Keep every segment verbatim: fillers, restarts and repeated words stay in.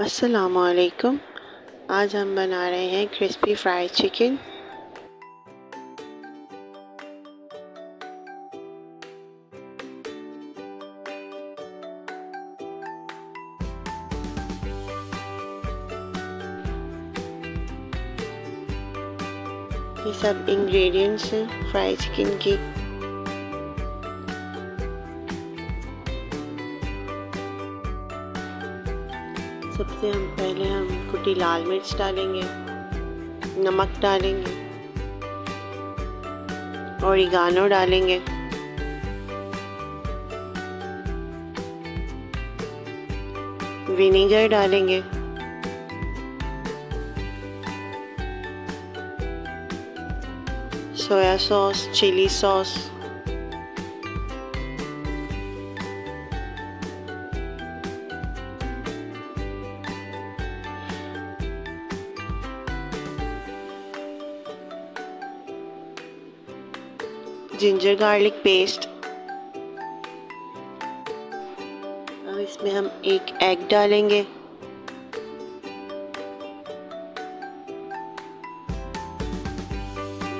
अस्सलामुअलैकुम। आज हम बना रहे हैं क्रिस्पी फ्राइड चिकन। ये सब इंग्रेडिएंट्स हैं फ्राइड चिकन के। सबसे हम पहले हम कुटी लाल मिर्च डालेंगे, नमक डालेंगे, ओरिगानो डालेंगे, विनेगर डालेंगे, soya sauce, chilli sauce, ginger garlic paste. अब इसमें हम एक एग डालेंगे,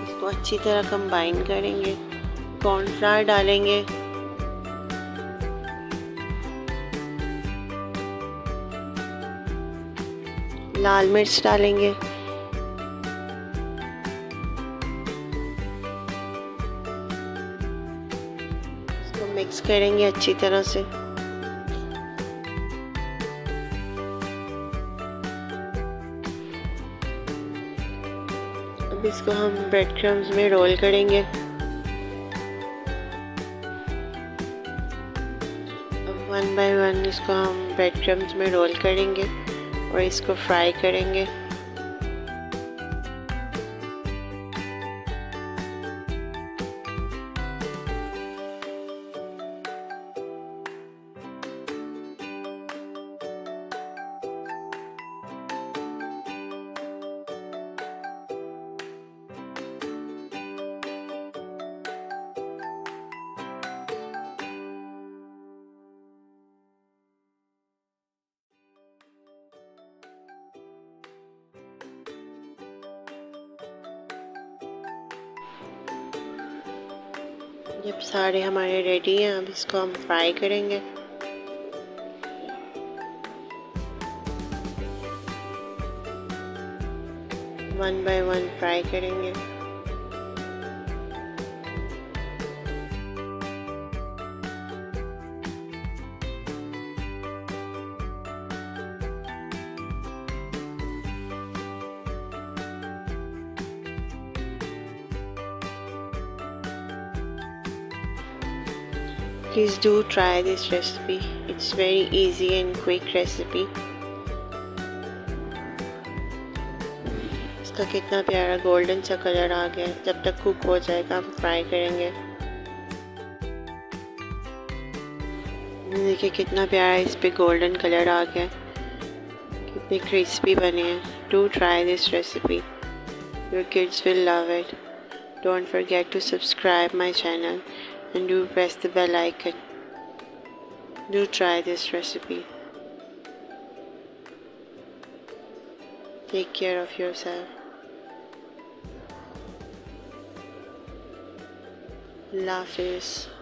इसको अच्छी तरह कंबाइन करेंगे, कॉर्नफ्लावर डालेंगे, लाल मिर्च डालेंगे, मिक्स करेंगे अच्छी तरह से। अब इसको हम ब्रेड क्रम्स में रोल करेंगे। अब वन बाय वन इसको हम ब्रेड क्रम्स में रोल करेंगे और इसको फ्राई करेंगे। जब सारे हमारे रेडी हैं, अब इसको हम फ्राई करेंगे। वन बाय वन फ्राई करेंगे। Please do try this recipe. It's very easy and quick recipe. इसका कितना प्यारा गोल्डन सा कलर आ गया। जब तक कुक हो जाएगा हम फ्राई करेंगे। देखिए कितना प्यारा इस पे गोल्डन कलर आ गया, कितने क्रिस्पी बने हैं। Do try this recipe. Your kids will love it. Don't forget to subscribe my channel. And do press the bell icon. Do try this recipe. Take care of yourself. Love is.